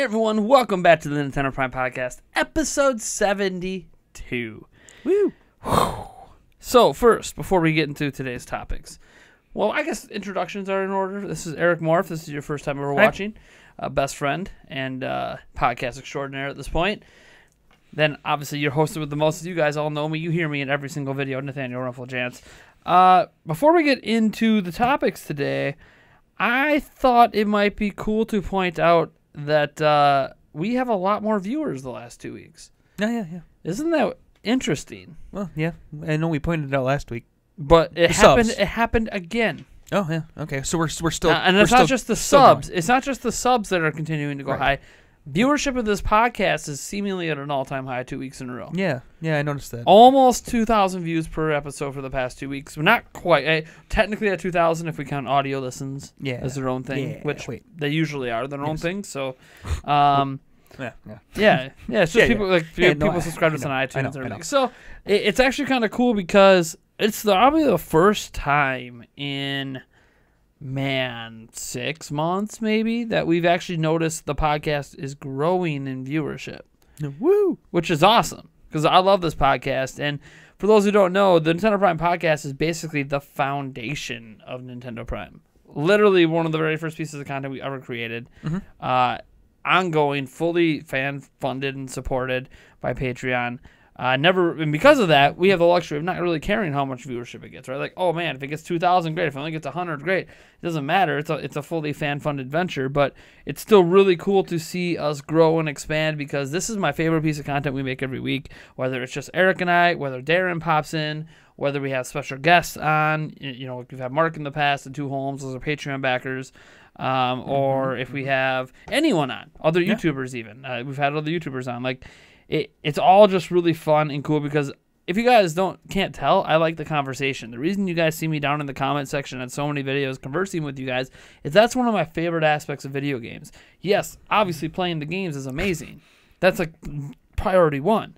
Hey everyone, welcome back to the Nintendo Prime Podcast, episode 72. Woo! Whew. So first, before we get into today's topics, well, I guess introductions are in order. This is Eric Morph. This is your first time ever watching. Best friend and podcast extraordinaire at this point. Then, obviously, you're hosted with the most. You guys all know me. You hear me in every single video. Nathaniel Rumpeljanz. Before we get into the topics today, I thought it might be cool to point out that we have a lot more viewers the last 2 weeks. Yeah. Isn't that interesting? Well, yeah. I know we pointed it out last week. But it happened. Subs. It happened again. Oh yeah. Okay. So we're still. And it's not just the subs. Going. It's not just the subs that are continuing to go high. Viewership of this podcast is seemingly at an all-time high 2 weeks in a row. Yeah, I noticed that. Almost 2,000 views per episode for the past 2 weeks. We're not quite. Technically at 2,000 if we count audio listens as their own thing, which they usually are their own thing. So, it's just people like people subscribe to us on iTunes and everything. So it's actually kind of cool because it's probably the first time in... 6 months maybe that we've actually noticed the podcast is growing in viewership. Woo! Which is awesome because I love this podcast. And for those who don't know, the Nintendo Prime podcast is basically the foundation of Nintendo Prime. Literally one of the very first pieces of content we ever created. Ongoing, fully fan-funded and supported by Patreon. And because of that, we have the luxury of not really caring how much viewership it gets, right? Like, oh man, if it gets 2,000, great. If it only gets 100, great. It doesn't matter. It's a fully fan-funded venture, but it's still really cool to see us grow and expand because this is my favorite piece of content we make every week. Whether it's just Eric and I, whether Darren pops in, whether we have special guests on, you know, we've had Mark in the past and Two Holmes, those are Patreon backers. Or if we have anyone on, other YouTubers even. We've had other YouTubers on, like. It's all just really fun and cool because if you guys can't tell, I like the conversation. The reason you guys see me down in the comment section on so many videos conversing with you guys is that's one of my favorite aspects of video games. Yes, obviously playing the games is amazing. That's like priority one.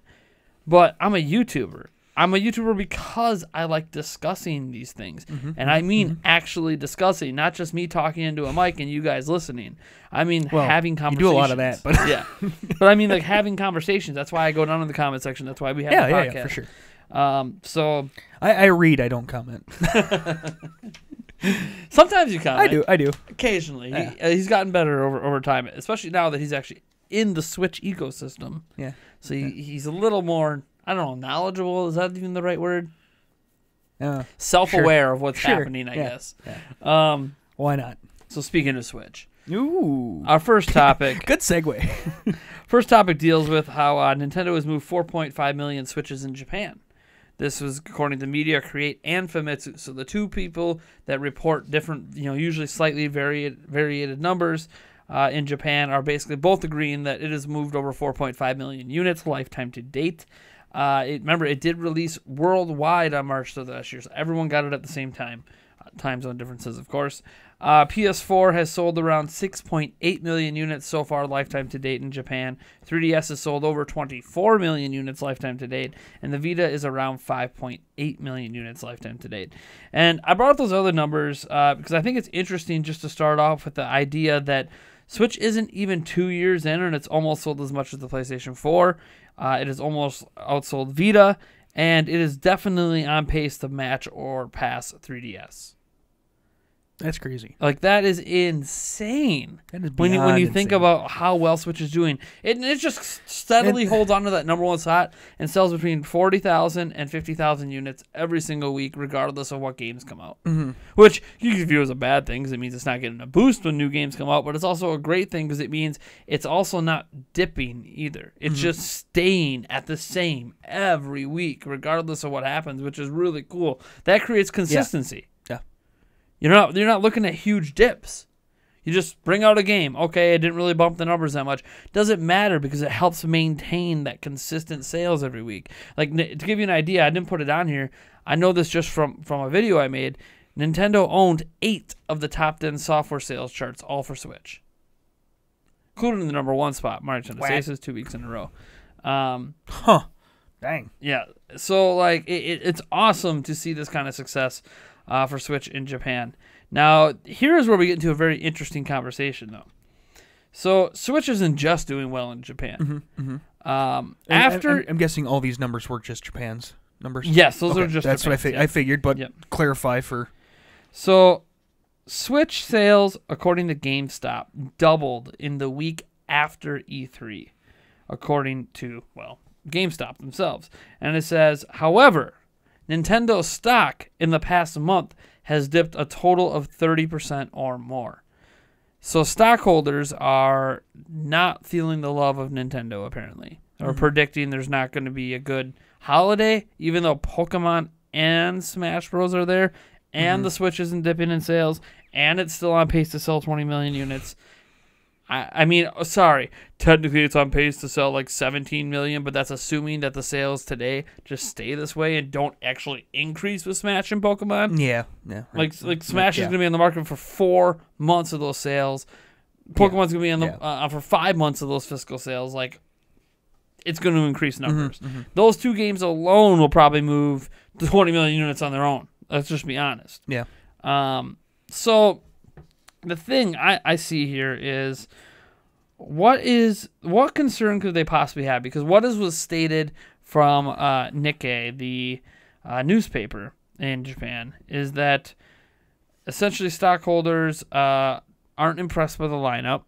But I'm a YouTuber. I'm a YouTuber because I like discussing these things. And I mean actually discussing, not just me talking into a mic and you guys listening. I mean having conversations. You do a lot of that. But but I mean like having conversations. That's why I go down in the comment section. That's why we have the podcast. Yeah, for sure. So I read, I don't comment. Sometimes you comment. I do. Occasionally. Yeah. He's gotten better over time, especially now that he's actually in the Switch ecosystem. Yeah. So he's a little more... I don't know, knowledgeable? Is that even the right word? Self-aware of what's happening, I guess. Yeah. Why not? So speaking of Switch. Ooh. Our first topic. Good segue. First topic deals with how Nintendo has moved 4.5 million Switches in Japan. This was according to Media Create and Famitsu. So the two people that report different, you know, usually slightly variated numbers in Japan are basically both agreeing that it has moved over 4.5 million units lifetime to date. Remember, it did release worldwide on March 3rd last year, so everyone got it at the same time. Time zone differences, of course. PS4 has sold around 6.8 million units so far lifetime to date in Japan. 3DS has sold over 24 million units lifetime to date, and the Vita is around 5.8 million units lifetime to date. And I brought up those other numbers because I think it's interesting just to start off with the idea that Switch isn't even 2 years in, and it's almost sold as much as the PlayStation 4. It is almost outsold Vita, and it is definitely on pace to match or pass 3DS. That's crazy. Like, that is insane. That is beyond when you think about how well Switch is doing. It just steadily holds on to that number one spot and sells between 40,000 and 50,000 units every single week, regardless of what games come out. Which you can view as a bad thing because it means it's not getting a boost when new games come out, but it's also a great thing because it means it's also not dipping either. It's just staying at the same every week, regardless of what happens, which is really cool. That creates consistency. You're not looking at huge dips. You just bring out a game. Okay, I didn't really bump the numbers that much. Doesn't matter because it helps maintain that consistent sales every week. Like, to give you an idea, I didn't put it on here. I know this just from a video I made. Nintendo owned 8 of the top 10 software sales charts, all for Switch, including the number one spot, Mario Tennis Aces, 2 weeks in a row. Dang. Yeah. So like, it's awesome to see this kind of success for Switch in Japan. Now, here's where we get into a very interesting conversation, though. So Switch isn't just doing well in Japan. I'm guessing all these numbers were just Japan's numbers. Yes, those are just. That's Japan's, what I figured, but clarify for. So, Switch sales, according to GameStop, doubled in the week after E3, according to GameStop themselves, and it says, however, Nintendo's stock in the past month has dipped a total of 30% or more. So stockholders are not feeling the love of Nintendo, apparently, or predicting there's not going to be a good holiday, even though Pokemon and Smash Bros are there, and the Switch isn't dipping in sales, and it's still on pace to sell 20 million units. I mean, sorry, technically it's on pace to sell like 17 million, but that's assuming that the sales today just stay this way and don't actually increase with Smash and Pokemon. Yeah. Like Smash is going to be on the market for 4 months of those sales. Pokemon's going to be on the for 5 months of those fiscal sales. Like, it's going to increase numbers. Those two games alone will probably move 20 million units on their own. Let's just be honest. Yeah. So the thing I see here is, what concern could they possibly have? Because what was stated from Nikkei, the newspaper in Japan, is that essentially stockholders aren't impressed by the lineup.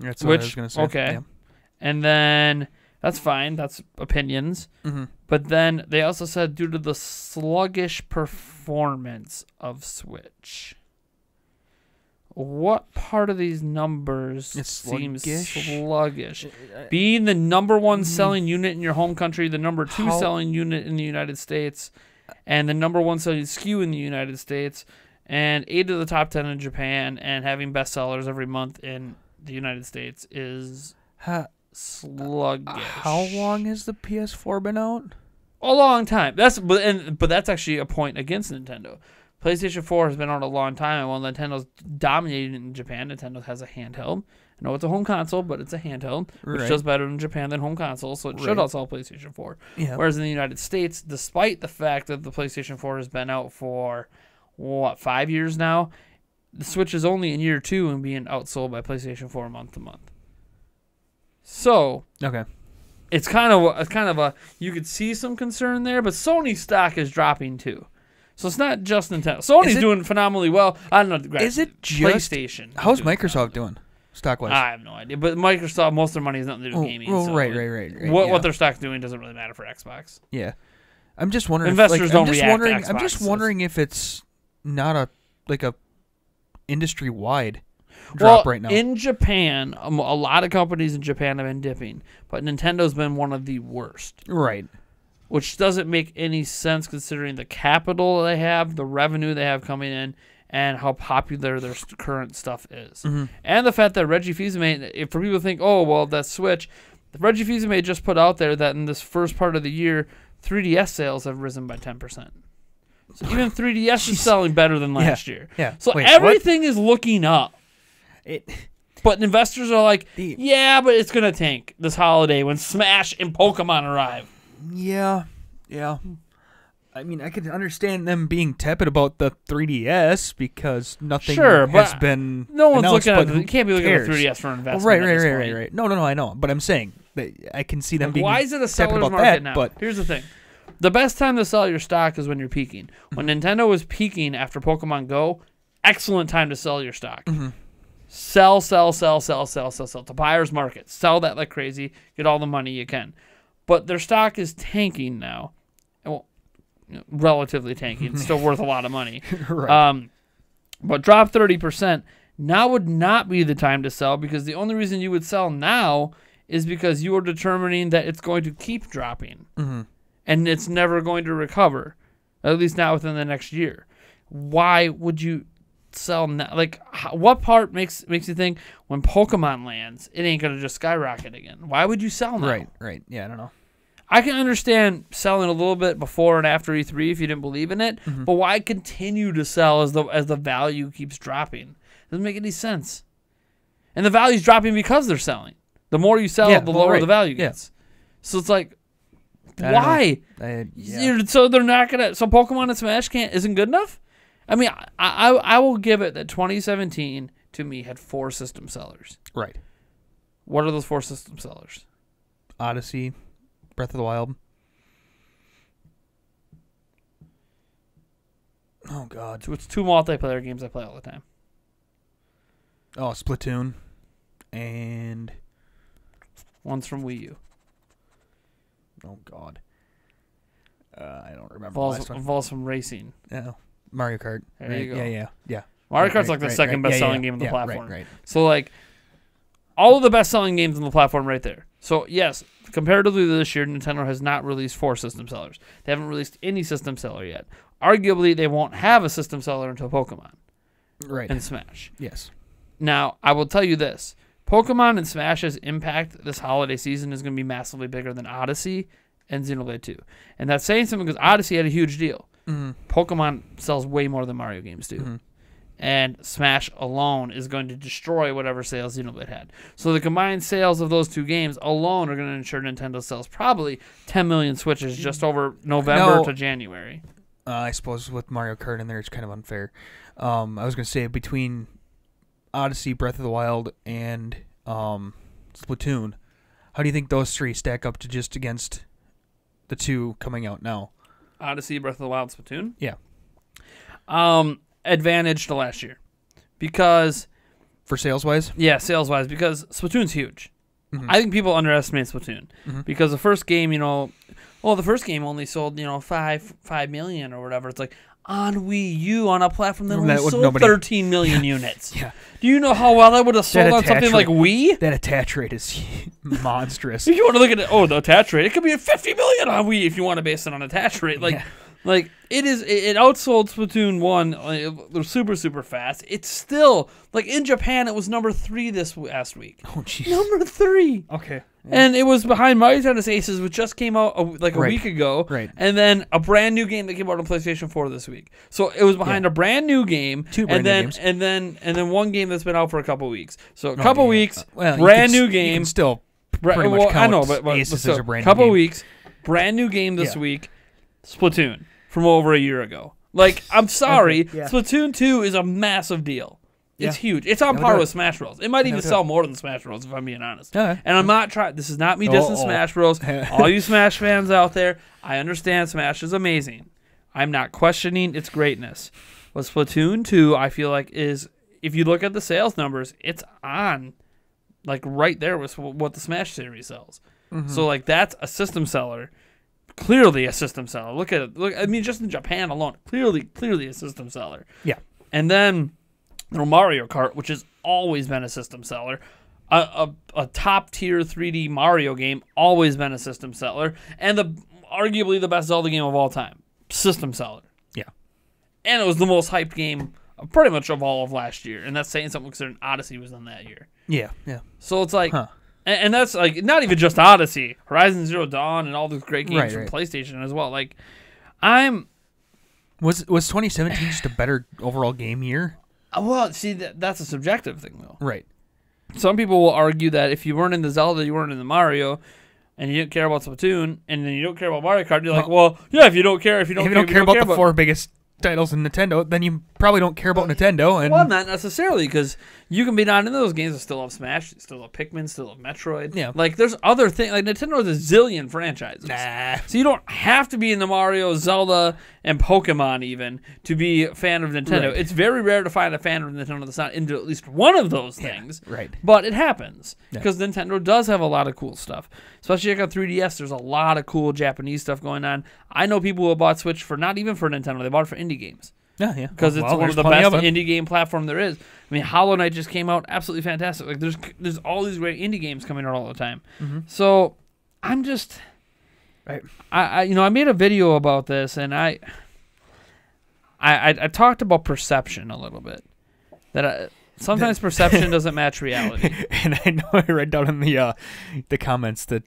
That's what I was going to say. Okay. Yeah. And then that's fine. That's opinions. But then they also said due to the sluggish performance of Switch. What part of these numbers seems sluggish? Being the number one selling unit in your home country, the number two selling unit in the United States, and the number one selling SKU in the United States, and 8 of the top 10 in Japan, and having bestsellers every month in the United States is sluggish. How long has the PS4 been out? A long time. But that's actually a point against Nintendo. PlayStation 4 has been on a long time, and while Nintendo's dominated in Japan, Nintendo has a handheld. I know it's a home console, but it's a handheld, which does better in Japan than home consoles, so it should also PlayStation 4. Yeah. Whereas in the United States, despite the fact that the PlayStation 4 has been out for, 5 years now, the Switch is only in year 2 and being outsold by PlayStation 4 month to month. So it's kind of a you could see some concern there, but Sony stock is dropping too. So it's not just Nintendo. Sony's doing phenomenally well. I don't know. Is it just PlayStation? How's Microsoft doing stock-wise? I have no idea. But Microsoft, most of their money is nothing to do with gaming. Oh, so right. What their stock's doing doesn't really matter for Xbox. Yeah, I'm just wondering. Investors don't react to Xbox. I'm just wondering if it's not a industry-wide drop right now. In Japan, a lot of companies in Japan have been dipping, but Nintendo's been one of the worst. Right. Which doesn't make any sense considering the capital they have, the revenue they have coming in, and how popular their current stuff is. And the fact that Reggie Fils-Aimé, if for people to think, oh, well, that's Switch, Reggie Fils-Aimé just put out there that in this first part of the year, 3DS sales have risen by 10%. So even 3DS is selling better than last year. So everything is looking up. But investors are like, yeah, but it's going to tank this holiday when Smash and Pokemon arrive. Yeah. I mean, I could understand them being tepid about the 3DS because nothing has been. No one's looking at. You can't be looking at the 3DS for an investment. Right. No, I know. But I'm saying that I can see them being. Why is it a seller's market now? But here's the thing: the best time to sell your stock is when you're peaking. When Nintendo was peaking after Pokemon Go, excellent time to sell your stock. Sell. To buyer's market. Sell that like crazy. Get all the money you can. But their stock is tanking now. Well, relatively tanking. It's still worth a lot of money. But drop 30%. Now would not be the time to sell because the only reason you would sell now is because you are determining that it's going to keep dropping. And it's never going to recover, at least not within the next year. Why would you sell now? Like, what part makes you think when Pokemon lands, it ain't gonna just skyrocket again? Why would you sell now? Right. Yeah, I don't know. I can understand selling a little bit before and after E3 if you didn't believe in it, but why continue to sell as the value keeps dropping? Doesn't make any sense. And the value's dropping because they're selling. The more you sell, the lower the value gets. So it's like, why? So they're not gonna. So Pokemon and Smash isn't good enough. I mean, I will give it that 2017 to me had 4 system sellers. Right. What are those four system sellers? Odyssey, Breath of the Wild. Oh, God. So it's two multiplayer games I play all the time. Oh, Splatoon. And... one's from Wii U. Oh, God. I don't remember. Involves some racing. Yeah. Mario Kart. There right. you go. Yeah. Mario Kart's like the second best-selling game on the platform. Right. So, like, all of the best-selling games on the platform right there. So, yes, comparatively to this year, Nintendo has not released four system sellers. They haven't released any system seller yet. Arguably, they won't have a system seller until Pokemon. Right. And Smash. Yes. Now, I will tell you this. Pokemon and Smash's impact this holiday season is going to be massively bigger than Odyssey and Xenoblade 2. And that's saying something because Odyssey had a huge deal. Mm-hmm. Pokemon sells way more than Mario games do. Mm-hmm. And Smash alone is going to destroy whatever sales Xenoblade had. So the combined sales of those two games alone are going to ensure Nintendo sells probably 10 million Switches just over November to January. I suppose with Mario Kart in there, it's kind of unfair. I was going to say between Odyssey, Breath of the Wild, and Splatoon, how do you think those three stack up to just against the two coming out now? Odyssey, Breath of the Wild, Splatoon? Yeah. Advantage to last year. Because... for sales-wise? Yeah, sales-wise, because Splatoon's huge. Mm-hmm. I think people underestimate Splatoon. Mm-hmm. Because the first game, you know... well, the first game only sold, you know, 5 million or whatever. It's like, on Wii U, on a platform that only sold 13 million units. Yeah. Do you know how well that would have sold on something like Wii? That attach rate is monstrous. If you want to look at it, oh, the attach rate, it could be 50 million on Wii if you want to base it on attach rate. Like, yeah. Like it outsold Splatoon 1 super, super fast. It's still, like in Japan, it was number 3 this last week. Oh, jeez. Number 3. Okay. Yeah. And it was behind Mario Tennis Aces, which just came out like a week ago. Right. And then a brand new game that came out on PlayStation 4 this week. So it was behind a brand new game. Two brand new games. And then one game that's been out for a couple weeks. So a couple weeks, brand new game. You can still pretty much count but Aces as a brand new game. Couple weeks, brand new game this week, Splatoon, from over a year ago. Like, I'm sorry, okay, yeah. Splatoon 2 is a massive deal. It's huge. It's on par with Smash Bros. It might even sell more than Smash Bros, if I'm being honest. Yeah. And I'm not trying... this is not me dissing Smash Bros. All you Smash fans out there, I understand Smash is amazing. I'm not questioning its greatness. But Splatoon 2, I feel like, is... if you look at the sales numbers, it's on, like, right there with what the Smash series sells. Mm-hmm. So, like, that's a system seller. Clearly a system seller. Look at it. Look, I mean, just in Japan alone, clearly a system seller. Yeah. And then... Mario Kart, which has always been a system seller, a top-tier 3D Mario game, always been a system seller, and arguably the best Zelda game of all time, system seller. Yeah. And it was the most hyped game pretty much of all of last year, and that's saying something because Odyssey was in that year. Yeah, yeah. So it's like... huh. And that's like not even just Odyssey, Horizon Zero Dawn and all those great games from PlayStation as well. Like, I'm... Was 2017 just a better overall game year? Well, see, that's a subjective thing, though. Right. Some people will argue that if you weren't into Zelda, you weren't into Mario, and you didn't care about Splatoon, and then you don't care about Mario Kart, you're like, well, yeah, if you don't care about the four biggest titles in Nintendo, then you probably don't care about Nintendo. And... well, not necessarily, because you can be not into those games and still love Smash, still love Pikmin, still love Metroid. Yeah. Like, there's other things. Like, Nintendo has a zillion franchises. Nah. So you don't have to be into Mario, Zelda, and Pokemon, even, to be a fan of Nintendo. Right. It's very rare to find a fan of Nintendo that's not into at least one of those things. Yeah, right. But it happens, because Nintendo does have a lot of cool stuff. Especially like on 3DS, there's a lot of cool Japanese stuff going on. I know people who bought Switch for not even for Nintendo. They bought it for indie games. Yeah, yeah. Because it's one of the best indie game platform there is. I mean, Hollow Knight just came out, absolutely fantastic. Like, there's all these great indie games coming out all the time. Mm-hmm. So, I'm just, I made a video about this, and I talked about perception a little bit. That sometimes perception doesn't match reality. And I know I read down in the comments that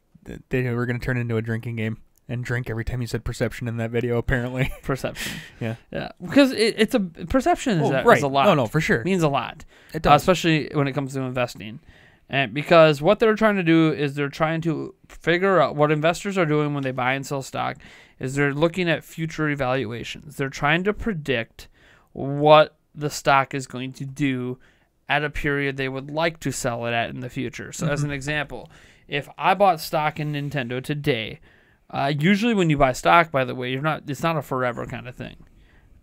they were going to turn into a drinking game. And drink every time you said perception in that video, apparently. Perception. Yeah. Yeah. Because it's a... perception is a lot. No, for sure. It means a lot. It does. Especially when it comes to investing. And because what they're trying to do is they're trying to figure out what investors are doing when they buy and sell stock is they're looking at future evaluations. They're trying to predict what the stock is going to do at a period they would like to sell it at in the future. So as an example, if I bought stock in Nintendo today, usually when you buy stock, by the way, you're not, it's not a forever kind of thing.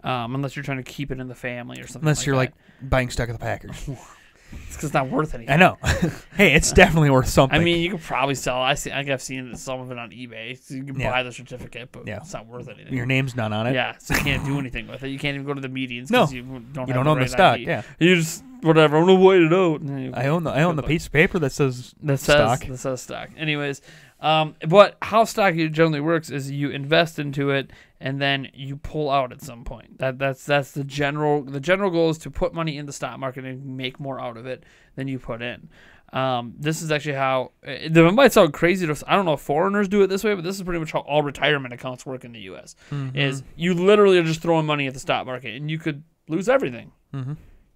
Unless you're trying to keep it in the family or something. Unless you're like buying stock at the Packers. It's 'cause it's not worth anything. I know. Hey, it's definitely worth something. I mean, you could probably sell. I've seen some of it on eBay. So you can buy the certificate, but it's not worth anything. Your name's not on it. Yeah, so you can't do anything with it. You can't even go to the meetings because you don't own the stock. ID. Yeah, you just whatever. I'm gonna wait it out. I own the piece of paper that says stock. Anyways, but how stock generally works is you invest into it and then you pull out at some point. That's the general goal is to put money in the stock market and make more out of it than you put in. This is actually how it might sound crazy to us. I don't know if foreigners do it this way, but this is pretty much how all retirement accounts work in the U.S. Is you literally are just throwing money at the stock market and you could lose everything.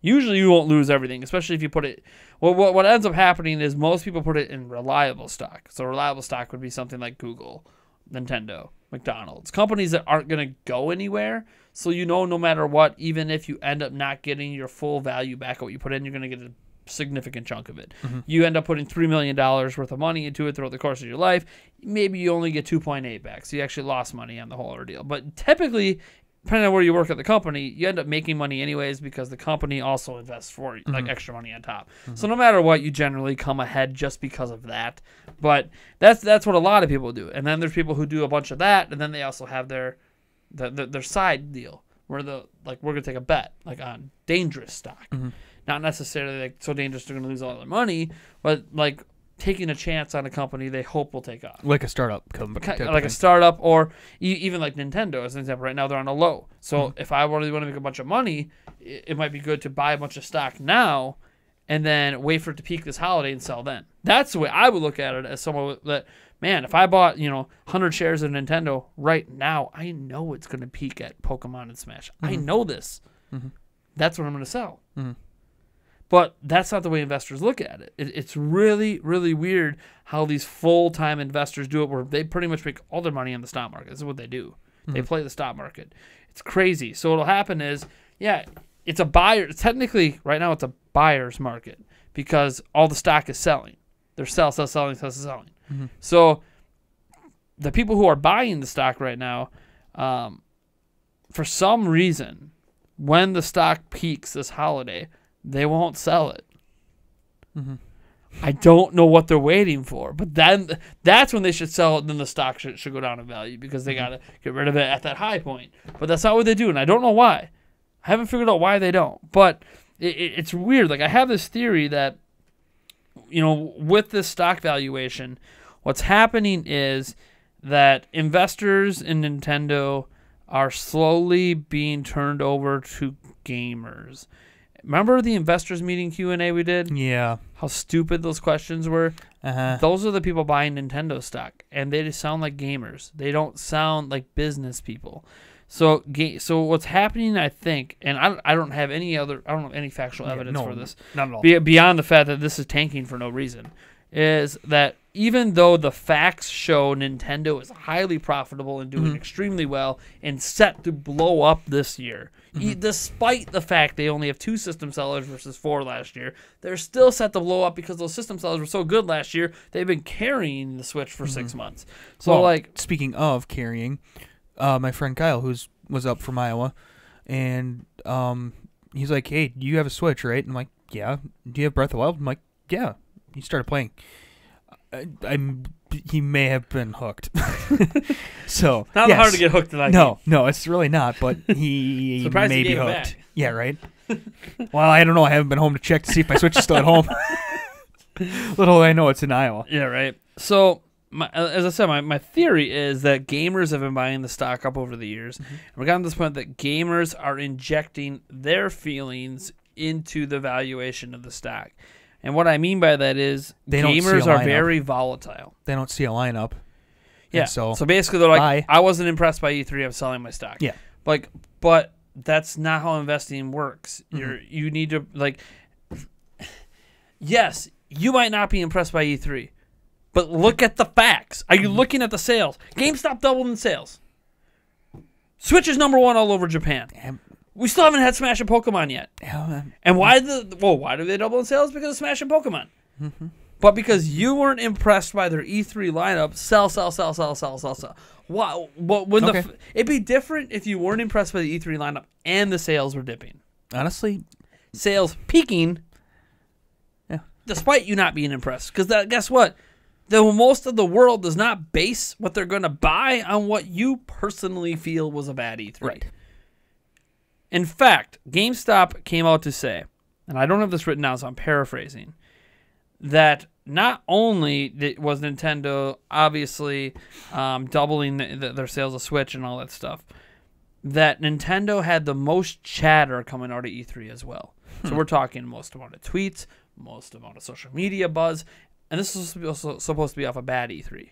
Usually you won't lose everything, especially if you put it. Well, what ends up happening is most people put it in reliable stock. So reliable stock would be something like Google, Nintendo, McDonald's, companies that aren't going to go anywhere. So you know, no matter what, even if you end up not getting your full value back at what you put in, you're going to get a significant chunk of it. You end up putting $3 million worth of money into it throughout the course of your life. Maybe you only get 2.8 back. So you actually lost money on the whole ordeal. But typically, depending on where you work at the company, you end up making money anyways because the company also invests for like extra money on top. So no matter what, you generally come ahead just because of that. But that's what a lot of people do. And then there's people who do a bunch of that, and then they also have their side deal where we're gonna take a bet like on dangerous stock, not necessarily like so dangerous they're gonna lose all their money, but like taking a chance on a company they hope will take off. Like a startup company. Like a startup, or even like Nintendo as an example. Right now they're on a low. So if I really want to make a bunch of money, it might be good to buy a bunch of stock now and then wait for it to peak this holiday and sell then. That's the way I would look at it, as someone that, man, if I bought 100 shares of Nintendo right now, I know it's going to peak at Pokemon and Smash. I know this. That's what I'm going to sell. But that's not the way investors look at it. It's really, really weird how these full-time investors do it, where they pretty much make all their money in the stock market. This is what they do. They play the stock market. It's crazy. So what'll happen is, it's a buyer. Technically, right now it's a buyer's market because all the stock is selling. They're selling. So the people who are buying the stock right now, for some reason, when the stock peaks this holiday, they won't sell it. I don't know what they're waiting for, but then that's when they should sell it. Then the stock should go down in value because they got to get rid of it at that high point. But that's not what they do, and I don't know why. I haven't figured out why they don't, but it's weird. Like, I have this theory that, with this stock valuation, what's happening is that investors in Nintendo are slowly being turned over to gamers. Remember the investors meeting Q&A we did? Yeah. How stupid those questions were? Those are the people buying Nintendo stock, and they just sound like gamers. They don't sound like business people. So what's happening, I think, and I don't have any other, I don't have any factual evidence for this. Not at all. Beyond the fact that this is tanking for no reason, is that even though the facts show Nintendo is highly profitable and doing extremely well and set to blow up this year, despite the fact they only have 2 system sellers versus 4 last year, they're still set to blow up because those system sellers were so good last year, they've been carrying the Switch for 6 months. So, well, speaking of carrying, my friend Kyle, was up from Iowa, and he's like, hey, do you have a Switch, right? And I'm like, yeah. Do you have Breath of the Wild? I'm like, yeah. He started playing. He may have been hooked. So not hard to get hooked in that game. No, it's really not, but he may be hooked. Yeah, right? Well, I don't know. I haven't been home to check to see if my Switch is still at home. Little I know it's in Iowa. Yeah, right. So, as I said, my theory is that gamers have been buying the stock up over the years. And we got to this point that gamers are injecting their feelings into the valuation of the stock. And what I mean by that is gamers are very volatile. They don't see a lineup. Yeah. So basically they're like, I wasn't impressed by E3. I'm selling my stock. Yeah. Like, but that's not how investing works. You need to, like, yes, you might not be impressed by E3, but look at the facts. Are you looking at the sales? GameStop doubled in sales. Switch is #1 all over Japan. We still haven't had Smash and Pokemon yet. And why do they double in sales? Because of Smash and Pokemon. Mm-hmm. But because you weren't impressed by their E3 lineup, sell. Wow. But when it'd be different if you weren't impressed by the E3 lineup and the sales were dipping. Honestly, sales peaking. Yeah. Despite you not being impressed, because guess what? The most of the world does not base what they're going to buy on what you personally feel was a bad E3. Right. In fact, GameStop came out to say, and I don't have this written down, so I'm paraphrasing, that not only was Nintendo obviously doubling their sales of Switch and all that stuff, that Nintendo had the most chatter coming out of E3 as well. So we're talking most amount of tweets, most amount of social media buzz, and this is supposed to be off a bad E3.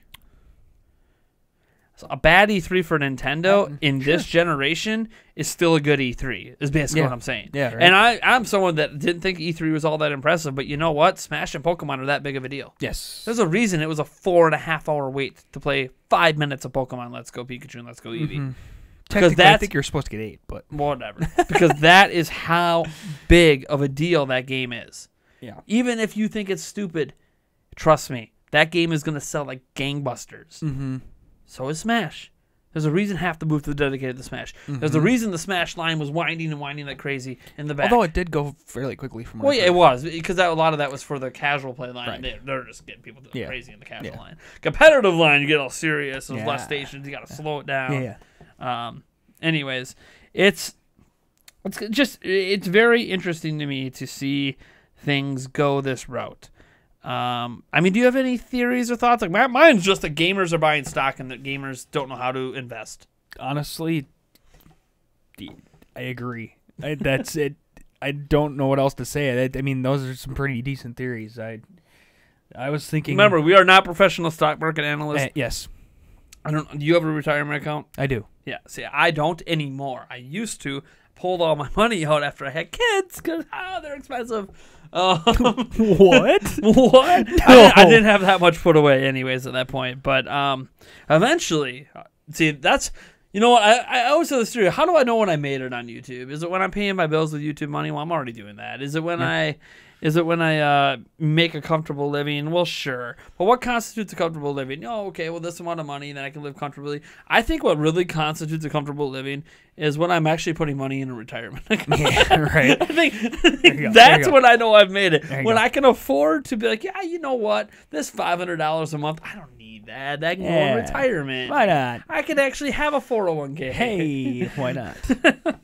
So a bad E3 for Nintendo in this generation is still a good E3, is basically what I'm saying. Yeah, right. And I'm someone that didn't think E3 was all that impressive, but you know what? Smash and Pokemon are that big of a deal. Yes. There's a reason it was a 4.5 hour wait to play 5 minutes of Pokemon Let's Go Pikachu and Let's Go Eevee. Because I think you're supposed to get 8, but whatever. Because that is how big of a deal that game is. Yeah. Even if you think it's stupid, trust me, that game is going to sell like gangbusters. Mm-hmm. So is Smash. There's a reason half the booth was dedicated to Smash. There's a reason the Smash line was winding and winding like crazy in the back. Although it did go fairly quickly from what it was, because a lot of that was for the casual play line. Right. They're just getting people crazy in the casual line. Competitive line, you get all serious. There's less stations. You got to slow it down. Anyways, it's very interesting to me to see things go this route. I mean, do you have any theories or thoughts? Like mine's just that gamers are buying stock and that gamers don't know how to invest. Honestly, I agree. That's it. I don't know what else to say. I mean, those are some pretty decent theories. I was thinking. Remember, we are not professional stock market analysts. Yes. I don't. Do you have a retirement account? I do. Yeah. See, I don't anymore. I used to. Pulled all my money out after I had kids because they're expensive. What? No. I didn't have that much put away anyways at that point. But eventually, see, that's, you know what? I always tell this story. How do I know when I made it on YouTube? Is it when I'm paying my bills with YouTube money? Well, I'm already doing that. Is it when I make a comfortable living? Well, sure. But what constitutes a comfortable living? Oh, okay, well, this amount of money, then I can live comfortably. I think what really constitutes a comfortable living is when I'm actually putting money in a retirement account. Yeah, right. I think that's when I know I've made it. When I can afford to be like, yeah, you know what? This $500 a month, I don't need that. That can go in retirement. Why not? I could actually have a 401k. Hey, why not?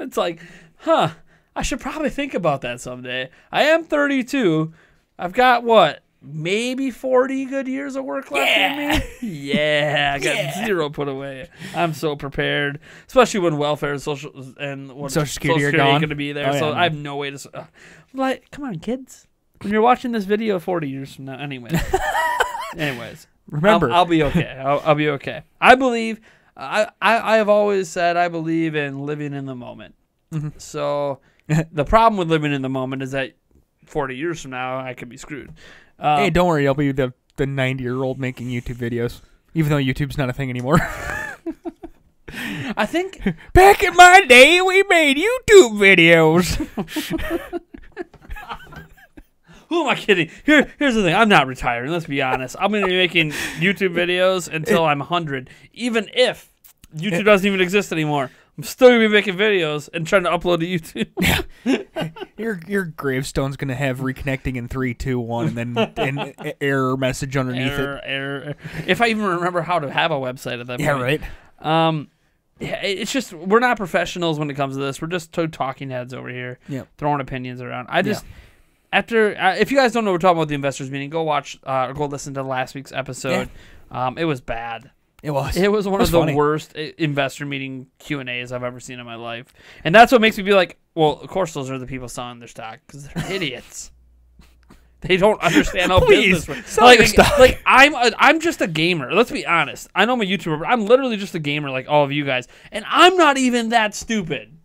It's like, huh. I should probably think about that someday. I am 32. I've got, what, maybe 40 good years of work left in me? I got zero put away. I'm so prepared, especially when welfare and social security ain't going to be there. I have no way to... like, come on, kids. When you're watching this video 40 years from now, anyways. Remember. I'll be okay. I'll be okay. I believe... I have always said I believe in living in the moment. So... The problem with living in the moment is that 40 years from now, I could be screwed. Hey, don't worry. I'll be the 90-year-old making YouTube videos, even though YouTube's not a thing anymore. I think... Back in my day, we made YouTube videos. Who am I kidding? Here's the thing. I'm not retiring. Let's be honest. I'm going to be making YouTube videos until I'm 100, even if YouTube doesn't even exist anymore. I'm still going to be making videos and trying to upload to YouTube. Yeah. Your gravestone's going to have reconnecting in 3, 2, 1, and then an error message underneath it. Error. If I even remember how to have a website at that point. Yeah, right. Yeah, it's just we're not professionals when it comes to this. We're just two talking heads over here throwing opinions around. I just... Yeah. If you guys don't know what we're talking about the investors meeting, go watch or go listen to last week's episode. Yeah. It was bad. It was one of the worst investor meeting Q&As I've ever seen in my life. And that's what makes me be like, well, of course those are the people selling their stock because they're idiots. They don't understand how business works. Like I'm just a gamer. Let's be honest. I know I'm a YouTuber, but I'm literally just a gamer like all of you guys. And I'm not even that stupid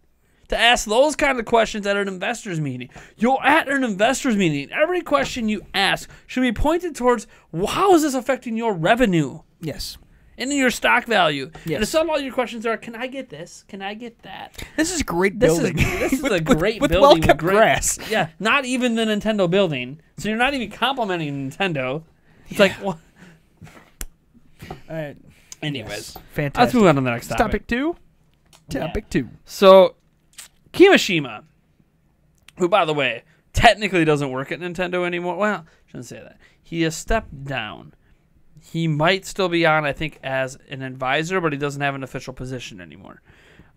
to ask those kind of questions at an investors meeting. You're at an investors meeting. Every question you ask should be pointed towards, how is this affecting your revenue? Yes. and in your stock value. Yes. And to solve all your questions are, can I get this? Can I get that? This is great building. This is a great building. With well-kept grass. Yeah, not even the Nintendo building. So you're not even complimenting Nintendo. It's like, well. All right. Anyways. Yes. Fantastic. Let's move on to the next topic. Topic two. So, Kimishima, who, by the way, technically doesn't work at Nintendo anymore. Well, I shouldn't say that. He has stepped down. He might still be on, I think, as an advisor, but he doesn't have an official position anymore.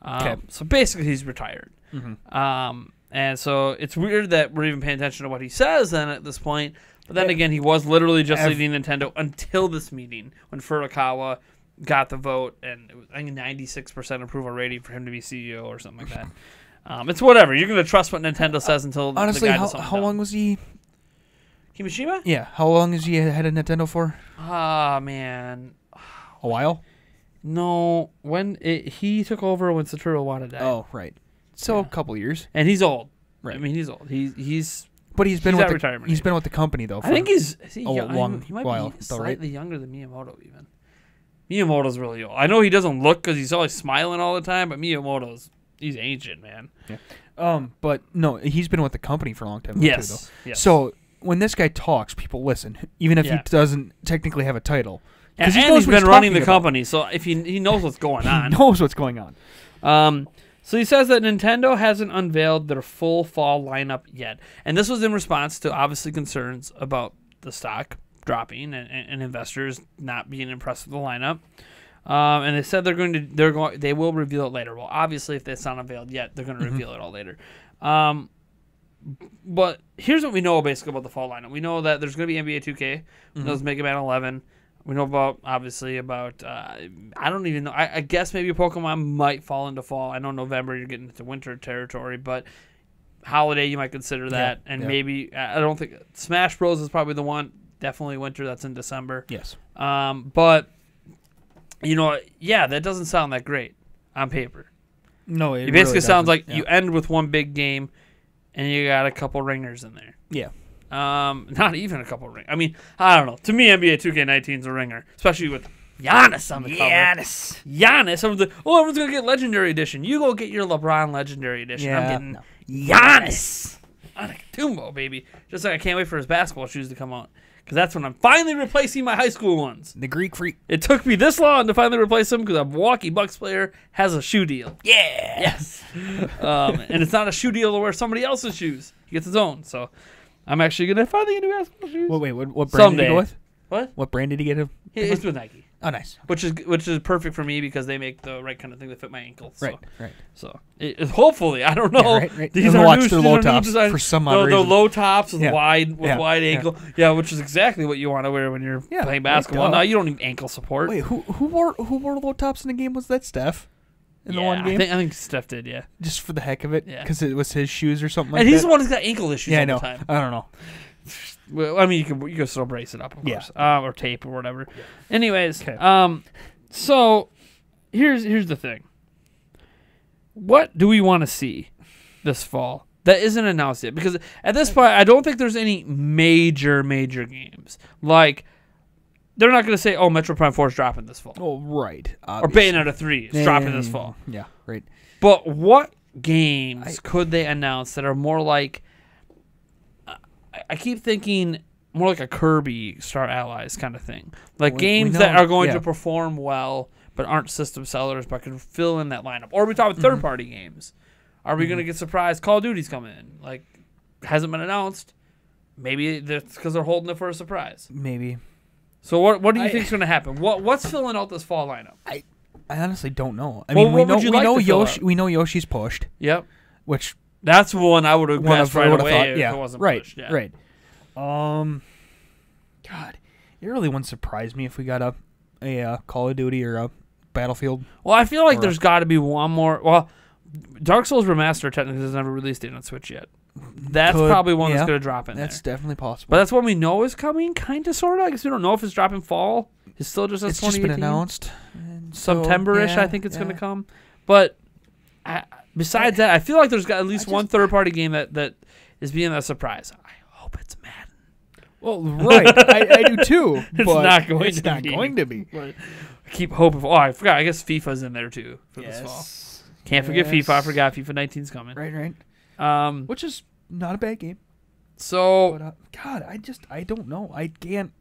Okay. So basically, he's retired. Mm-hmm. And so it's weird that we're even paying attention to what he says then at this point. But then again, he was literally just leading Nintendo until this meeting when Furukawa got the vote, and it was, I think, 96% approval rating for him to be CEO or something like that. It's whatever. You're going to trust what Nintendo says until honestly, the guy does something. How long was he? Kimishima? Yeah. How long has he had a Nintendo for? Ah, man. A while? No. When he took over when Satoru Iwata died. Oh, right. So a couple years. And he's old. Right. I mean, he's old. He's but he's been with the company though. For I think he might be slightly younger than Miyamoto even. Miyamoto's really old. I know he doesn't look because he's always smiling all the time, but he's ancient, man. Yeah. But no, he's been with the company for a long time. Yes. Too, yes. So when this guy talks, people listen, even if he doesn't technically have a title. Because he's been running the company, so if he knows what's going on. He knows what's going on. So he says that Nintendo hasn't unveiled their full fall lineup yet. And this was in response to, obviously, concerns about the stock dropping and investors not being impressed with the lineup. And they said they will reveal it later. Well, obviously, if it's not unveiled yet, they're going to reveal it all later. But here's what we know, basically, about the fall lineup. We know that there's going to be NBA 2K. We know it's Mega Man 11. We know about I don't even know. I guess maybe Pokemon might fall into fall. I know November you're getting into winter territory, but holiday you might consider that. Yeah, and maybe, I don't think, Smash Bros. Is probably the one. Definitely winter. That's in December. Yes. But, you know, yeah, that doesn't sound that great on paper. No, it basically really sounds like you end with one big game and you got a couple ringers in there. Yeah. Not even a couple ring. I mean, I don't know. To me, NBA 2K19 is a ringer, especially with Giannis on the cover. Giannis. Everyone's going to get Legendary Edition. You go get your LeBron Legendary Edition. Yeah. I'm getting Giannis Antetokounmpo, baby. Just like I can't wait for his basketball shoes to come out, because that's when I'm finally replacing my high school ones. The Greek Freak. It took me this long to finally replace them because a Milwaukee Bucks player has a shoe deal. Yeah. Yes. And it's not a shoe deal to wear somebody else's shoes. He gets his own, so... I'm actually going to finally get new basketball shoes. Well, wait, what brand did he go with? What? What brand did he get him? It's with Nike. Oh, nice. Which is perfect for me because they make the right kind of thing that fit my ankle. So. Right. So hopefully, I don't know. Yeah, right. These are watch the low tops for some odd reason. The low tops with wide ankle. Yeah, which is exactly what you want to wear when you're playing basketball. No, you don't need ankle support. Wait, who wore low tops in the game? Was that Steph? In the one game? I think Steph did, yeah. Just for the heck of it, because it was his shoes or something like that. And he's the one who's got ankle issues all the time. I don't know. Well, I mean, you can still brace it up, of course, or tape or whatever. Yeah. Anyways, so here's the thing. What do we want to see this fall that isn't announced yet? Because at this point, I don't think there's any major games. Like... They're not going to say, oh, Metroid Prime 4 is dropping this fall. Oh, right. Obviously. Or Bayonetta 3 is dropping this fall. Yeah, right. But what games could they announce that are more like... I keep thinking more like a Kirby Star Allies kind of thing. Like games that are going to perform well but aren't system sellers but can fill in that lineup. Or are we talking third-party games? Are we going to get surprised? Call of Duty's coming in. Like, hasn't been announced. Maybe that's because they're holding it for a surprise. Maybe. So what do you think is going to happen? What's filling out this fall lineup? I honestly don't know. I mean, we know Yoshi's pushed. Yep. Which that's one I would have guessed right away if it wasn't pushed. Yeah. Right. God, it really wouldn't surprise me if we got a Call of Duty or a Battlefield. Well, I feel like there's got to be one more. Well, Dark Souls Remastered technically doesn't have a release date on Switch yet. That's probably one that's going to drop in there. That's definitely possible. But that's one we know is coming, kind of, sort of. I guess we don't know if it's dropping fall. It's still just it's 2018. It's just been announced. September-ish, I think it's going to come. But besides that, I feel like there's got at least one third-party game that is being a surprise. I hope it's Madden. Well, right. I do, too. It's not going to be. I keep hoping. Oh, I forgot. I guess FIFA's in there too for this fall. Can't forget FIFA. I forgot FIFA 19's coming. Right. Which is not a bad game. So, but, God, I don't know. I can't.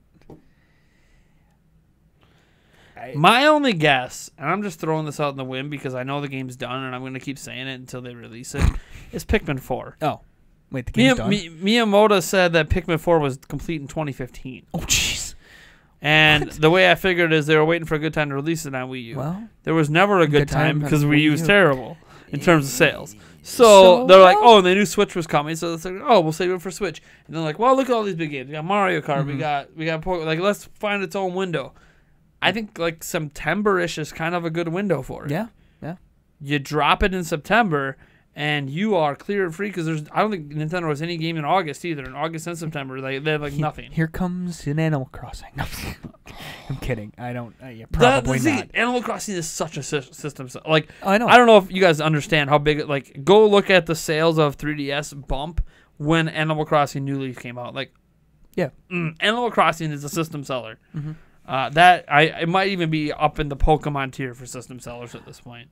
My only guess, and I'm just throwing this out in the wind because I know the game's done, and I'm going to keep saying it until they release it, is Pikmin 4. Oh. Wait, the game's done? Miyamoto said that Pikmin 4 was complete in 2015. Oh, jeez. And the way I figured is they were waiting for a good time to release it on Wii U. Well, there was never a good time because Wii U was terrible in terms of sales. So they're like, oh, and they knew Switch was coming, so it's like, oh, we'll save it for Switch. And they're like, well, look at all these big games. We got Mario Kart. We got Pokemon. Like, let's find its own window. I think like September-ish is kind of a good window for it. Yeah, yeah. You drop it in September, and you are clear and free because there's. I don't think Nintendo has any game in August either. In August and September, they have like nothing. Here comes an Animal Crossing. I'm kidding. I don't. Yeah, probably not. Animal Crossing is such a system. Like I know. I don't know if you guys understand how big. Like go look at the sales of 3DS bump when Animal Crossing New Leaf came out. Like, yeah, Animal Crossing is a system seller. Mm-hmm. It might even be up in the Pokemon tier for system sellers at this point.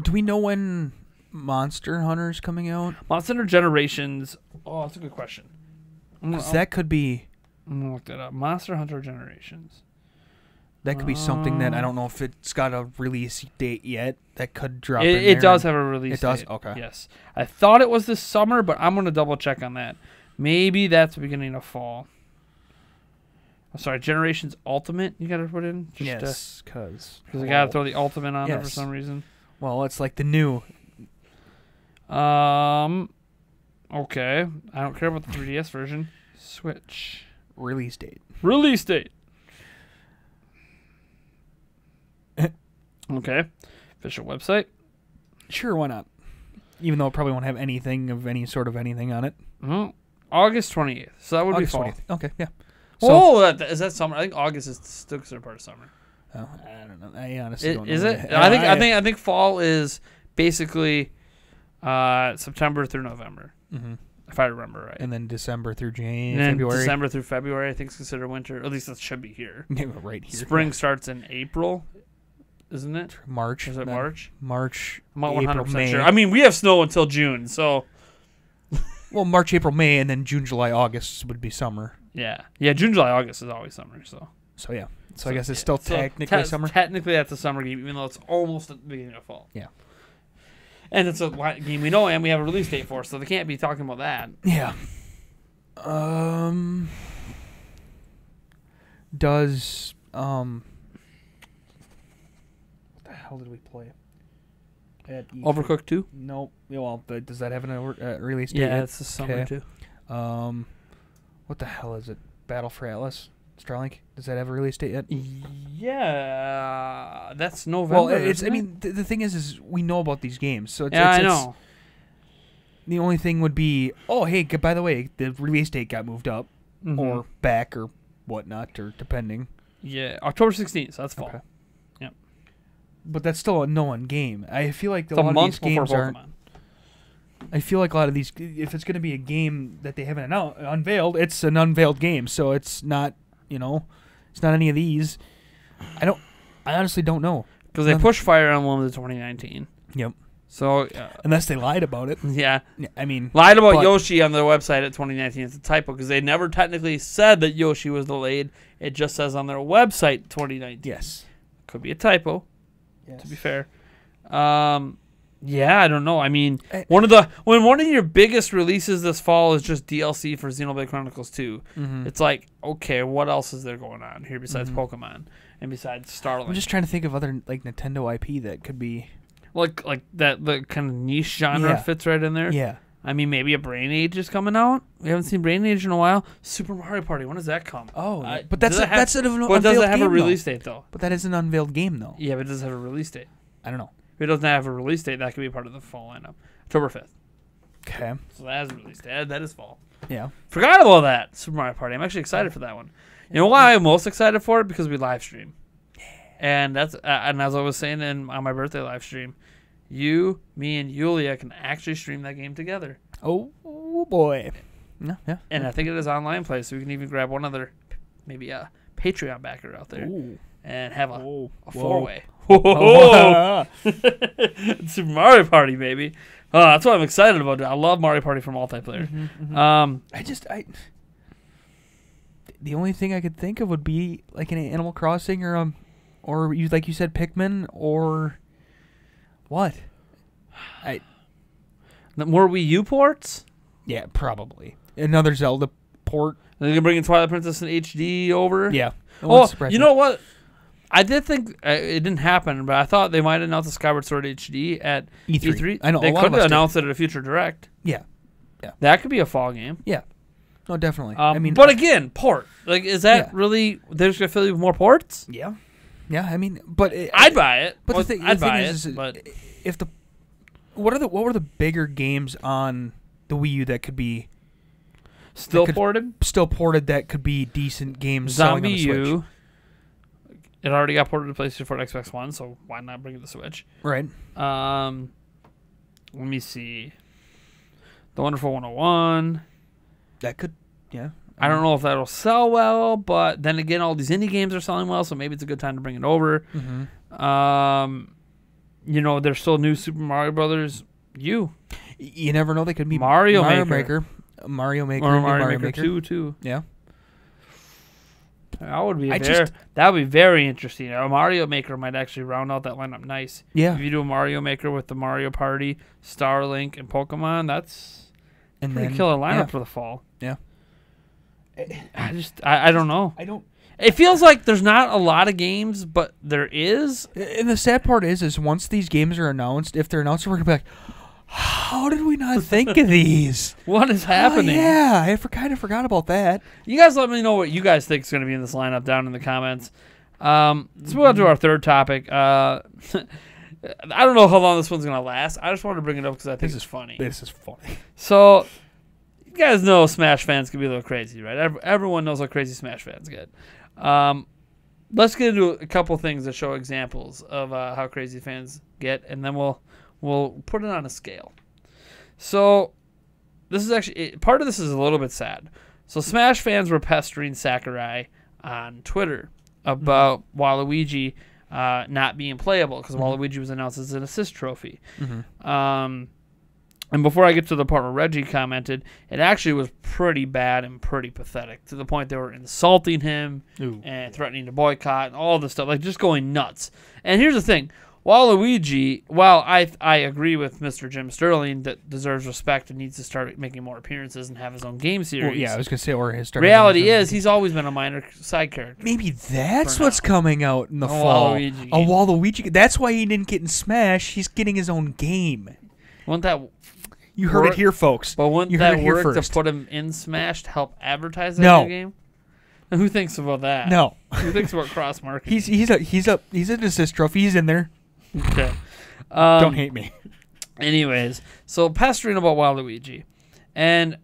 Do we know when Monster Hunter's coming out? Monster Hunter Generations. Oh, that's a good question. That could be. I'm gonna look that up. Monster Hunter Generations. That could be something that I don't know if it's got a release date yet. That could drop. It does have a release. It does. Date. Okay. Yes, I thought it was this summer, but I'm gonna double check on that. Maybe that's the beginning of fall. I'm sorry, Generations Ultimate you got to put in? Just yes, because I got to throw the Ultimate on there for some reason. Well, it's like the new. Okay. I don't care about the 3DS version. Switch. Release date. Release date. Okay. Official website. Sure, why not? Even though it probably won't have anything of any sort of anything on it. Mm-hmm. August 28th. So that would August be fall. 20th. Okay, yeah. So, is that summer? I think August is still considered part of summer. Oh, I don't know. I honestly don't know. Is it? I think fall is basically September through November, if I remember right. And then December through February. December through February, I think, is considered winter. Or at least that should be here. Yeah, right here. Spring starts in April, isn't it? March. Is it March? March. I'm not 100% sure. I mean, we have snow until June, so. Well, March, April, May, and then June, July, August would be summer. Yeah. Yeah, June, July, August is always summer, so. So, yeah. So I guess it's still technically summer? Technically, that's a summer game, even though it's almost at the beginning of fall. Yeah. And it's a game we know, and we have a release date for, so they can't be talking about that. Yeah. What the hell did we play? Overcooked 2? Nope. Well, does that have an release date? Yeah, it's the summer, too. What the hell is it? Battle for Atlas? Starlink? Does that have a release date yet? Yeah. That's November. Well, it's. I mean, the thing is we know about these games. So I know. The only thing would be, oh, hey, by the way, the release date got moved up or back or whatnot, or depending. Yeah, October 16th, so that's fall. Okay. Yep. But that's still a no-one game. I feel like a lot of these games aren't. I feel like a lot of these, if it's going to be a game that they haven't unveiled, it's an unveiled game. So it's not, it's not any of these. I honestly don't know. Because they pushed Fire Emblem to 2019. Yep. So unless they lied about it. Yeah. I mean. Lied about Yoshi on their website at 2019. It's a typo because they never technically said that Yoshi was delayed. It just says on their website 2019. Yes. Could be a typo, to be fair. Yeah, I don't know. I mean, one of your biggest releases this fall is just DLC for Xenoblade Chronicles 2. It's like, okay, what else is there going on here besides Pokemon and besides Starlink? I'm just trying to think of other Nintendo IP that could be like that the kind of niche genre fits right in there. Yeah. I mean, maybe a Brain Age is coming out. We haven't seen Brain Age in a while. Super Mario Party. When does that come? Oh, but that's an unveiled game. But does it have a release date though? But that is an unveiled game though. Yeah, but it does have a release date. I don't know. If it doesn't have a release date, that could be part of the fall lineup. October 5th. Okay. So that has a release date. That is fall. Yeah. Forgot about that Super Mario Party. I'm actually excited for that one. You know why I'm most excited for it? Because we live stream. Yeah. And that's and as I was saying on my birthday live stream, you, me, and Yulia can actually stream that game together. Oh boy. Yeah. Yeah. And I think it is online play, so we can even grab one other, maybe a Patreon backer out there. Ooh. and have a four-way. Oh. Super Mario Party, baby. That's what I'm excited about. I love Mario Party for multiplayer. The only thing I could think of would be like an Animal Crossing or you, like you said, Pikmin or what? More Wii U ports? Yeah, probably. Another Zelda port. They're going to bring in Twilight Princess in HD over? Yeah. Oh, you know what? I did think it didn't happen, but I thought they might announce the Skyward Sword HD at E3. I know they could announce it at a future direct. Yeah, yeah. That could be a fall game. Yeah, no, definitely. I mean, but again, port like is that really? They're just gonna fill you with more ports? Yeah, yeah. I mean, but I'd buy it. But the thing, the thing is, if the what were the bigger games on the Wii U that could be still ported that could be decent games? Zombie U. Switch? It already got ported to PlayStation 4 and Xbox One, so why not bring it to Switch? Right. Let me see. The Wonderful 101. That could, yeah. I don't know if that'll sell well, but then again, all these indie games are selling well, so maybe it's a good time to bring it over. Mm-hmm. You know, there's still new Super Mario Brothers. You never know. They could be Mario Maker 2. Yeah. That would be that would be very interesting. A Mario Maker might actually round out that lineup nice. Yeah. If you do a Mario Maker with the Mario Party, Starlink, and Pokemon, that's a pretty killer lineup for the fall. Yeah. I don't know. It feels like there's not a lot of games, but there is. And the sad part is once these games are announced, if they're announced, we're gonna be like, how did we not think of these? What is happening? Oh, yeah, I kind of forgot about that. You guys let me know what you guys think is going to be in this lineup down in the comments. Let's move on to our third topic. I don't know how long this one's going to last. I just wanted to bring it up because I think it's funny. This is funny. So, you guys know Smash fans can be a little crazy, right? Everyone knows how crazy Smash fans get. Let's get into a couple things that show examples of how crazy fans get, and then we'll put it on a scale. So, this is actually... part of this is a little bit sad. So, Smash fans were pestering Sakurai on Twitter about Waluigi not being playable because Waluigi was announced as an assist trophy. And before I get to the part where Reggie commented, it actually was pretty bad and pretty pathetic to the point they were insulting him and threatening to boycott and all this stuff. Like, just going nuts. And here's the thing. Waluigi, while I agree with Mr. Jim Sterling that deserves respect and needs to start making more appearances and have his own game series. Well, yeah, I was going to say, or his reality is he's always been a minor side character. Maybe that's what's coming out in the fall. Waluigi game. A Waluigi. That's why he didn't get in Smash. He's getting his own game. Wouldn't that you heard it here, folks? But wouldn't that work to put him in Smash to help advertise that new game? Who thinks about that? No. Who thinks about cross marketing? He's an assist trophy. He's in there. Okay. Don't hate me. Anyways, so pestering about Waluigi. And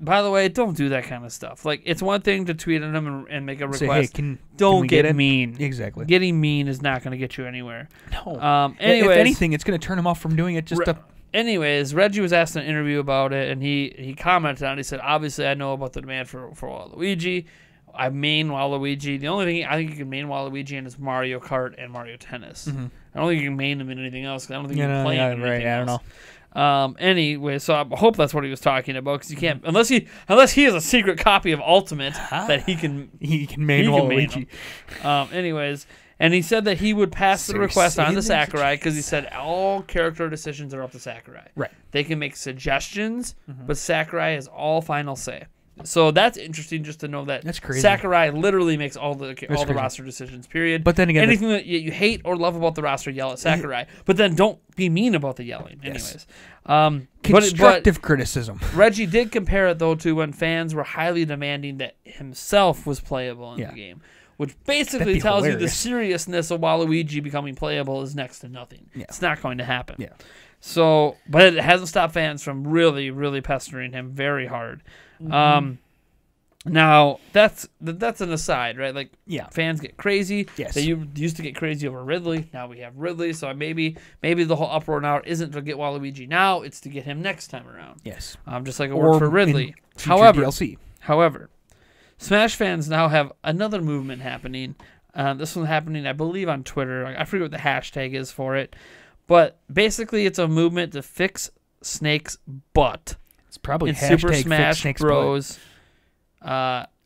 by the way, don't do that kind of stuff. Like, it's one thing to tweet at him and make a request. Say, hey, don't get mean. Exactly. Getting mean is not going to get you anywhere. No. Anyways, if anything, it's going to turn him off from doing it just to... Anyways, Reggie was asked in an interview about it, and he commented on it. He said, obviously, I know about the demand for Waluigi. I main Waluigi. The only thing I think you can main Waluigi in is Mario Kart and Mario Tennis. I don't think you can main them in anything else. Cause I don't think you can play him in anything else. I don't know. Anyway, so I hope that's what he was talking about because you can't unless he has a secret copy of Ultimate that he can main Waluigi. Anyways, and he said that he would pass the request on to Sakurai because he said all character decisions are up to Sakurai. Right. They can make suggestions, but Sakurai has all final say. So that's interesting, just to know that Sakurai literally makes all the roster decisions. Period. But then again, anything that you hate or love about the roster, yell at Sakurai. But then don't be mean about the yelling. Anyways, constructive criticism. Reggie did compare it though to when fans were highly demanding that himself was playable in the game, which basically tells you the seriousness of Waluigi becoming playable is next to nothing. Yeah. It's not going to happen. Yeah. So, but it hasn't stopped fans from really, really pestering him very hard. Now that's an aside, right? Like, fans get crazy. Yes, they used to get crazy over Ridley. Now we have Ridley, so maybe the whole uproar now isn't to get Waluigi now; it's to get him next time around. Yes, just like it worked for Ridley. However, Smash fans now have another movement happening This one's happening, I believe, on Twitter. I forget what the hashtag is for it. But basically, it's a movement to fix Snake's butt. It's probably in Super Smash Bros.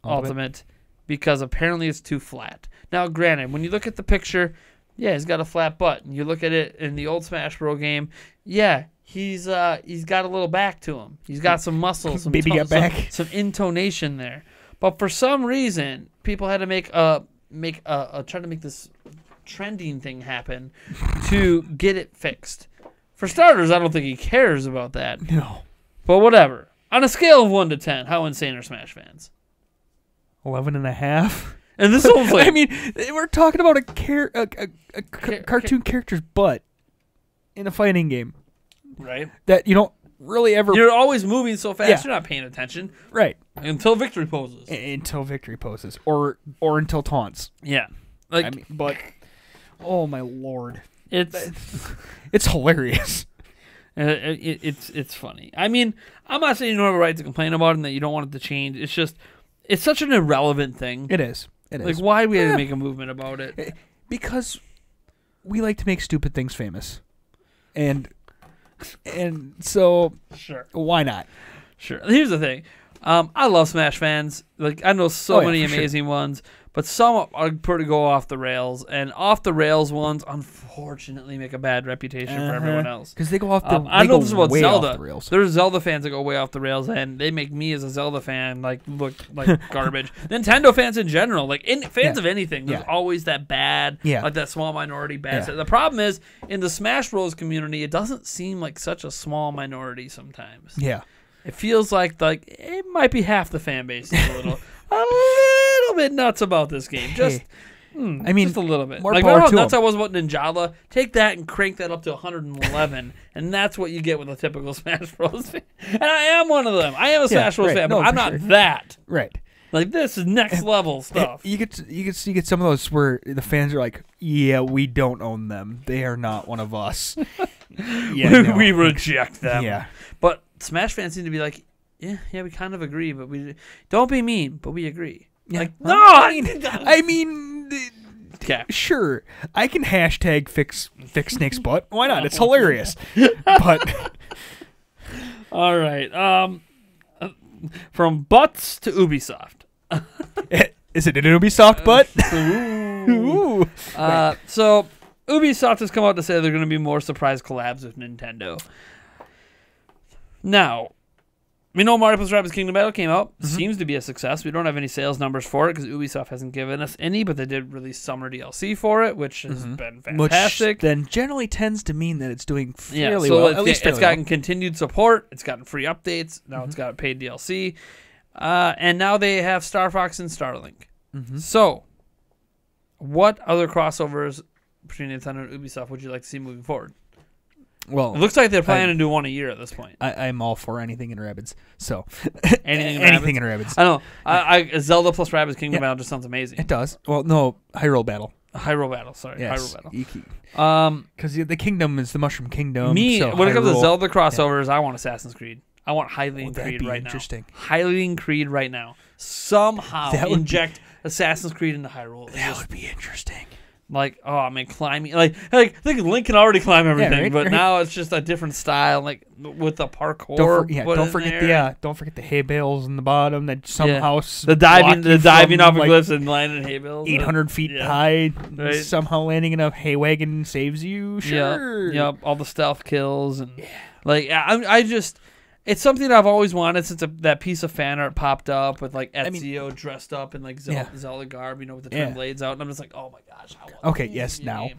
Ultimate, because apparently it's too flat. Now, granted, when you look at the picture, yeah, he's got a flat butt. And you look at it in the old Smash Bros. Game, yeah, he's got a little back to him. He's got some muscles, some baby got back, some intonation there. But for some reason, people had to try to make this trending thing happen to get it fixed. For starters, I don't think he cares about that. No. But whatever. On a scale of 1 to 10, how insane are Smash fans? 11.5. And this one's like, I mean, we're talking about a cartoon character's butt in a fighting game, right? That you don't really ever. You're always moving so fast, yeah. You're not paying attention, right? Until victory poses. Until victory poses, or until taunts. Yeah, like, I mean, but oh my lord, it's hilarious. It's funny. I mean, I'm not saying you don't have a right to complain about it and that you don't want it to change. It's just, it's such an irrelevant thing. It is. It is. Like, why we had to make a movement about it? Because we like to make stupid things famous, and so sure, why not? Sure. Here's the thing. I love Smash fans. Like, I know so many amazing ones, but some are pretty go off the rails, and off the rails ones unfortunately make a bad reputation for everyone else because they go off the. I know this about Zelda. There's Zelda fans that go way off the rails, and they make me as a Zelda fan like look like garbage. Nintendo fans in general, like fans of anything, there's always that bad, like that small minority bad. Yeah. The problem is in the Smash Bros. Community, it doesn't seem like such a small minority sometimes. Yeah. It feels like it might be half the fan base is a little bit nuts about this game. Just, I mean, just a little bit. More like, power nuts I was about Ninjala. Take that and crank that up to 111, and that's what you get with a typical Smash Bros. Fan. And I am one of them. I am a Smash Bros. Fan, but no, I'm not that. Right. Like, this is next level stuff. You get some of those where the fans are like, yeah, we don't own them. They are not one of us. Yeah, no. We reject them. Yeah, but Smash fans seem to be like, yeah, we kind of agree, but we don't be mean, but we agree. Yeah. Like, no, I mean, okay, sure, I can hashtag fix Snake's butt. Why not? It's hilarious. But all right, from butts to Ubisoft. Is it an Ubisoft butt? Ooh. So Ubisoft has come out to say they're going to be more surprise collabs with Nintendo. Now, we know Mario + Rabbids Kingdom Battle came out. Seems to be a success. We don't have any sales numbers for it because Ubisoft hasn't given us any, but they did release summer DLC for it, which has been fantastic. Which then generally tends to mean that it's doing fairly well. At least it's gotten continued support. It's gotten free updates. Now it's got paid DLC. And now they have Star Fox and Starlink. So, what other crossovers between Nintendo and Ubisoft would you like to see moving forward? Well, it looks like they're planning to do one a year at this point. I'm all for anything in Rabbids. So anything in Rabbids. I know. Zelda plus Rabbids Kingdom Battle just sounds amazing. It does. Well, no, Hyrule Battle. Hyrule Battle. Sorry, yes. Hyrule Battle. Because the kingdom is the Mushroom Kingdom. When it comes to Zelda crossovers, I want Assassin's Creed. I want Hyrule Creed right now. Hyrule Creed right now. Somehow inject Assassin's Creed into Hyrule. That would be interesting. Like, oh, I mean, climbing. Like, I think Link can already climb everything, but now it's just a different style, like with the parkour. Don't forget the hay bales in the bottom that somehow the diving off a cliff and landing in hay bales, 800 feet high, right? Somehow landing in a hay wagon saves you. Sure, yep. All the stealth kills and like, I just. It's something I've always wanted since that piece of fan art popped up with like Ezio dressed up in like Zelda garb, you know, with the twin blades out, and I'm just like, oh my gosh! I want game.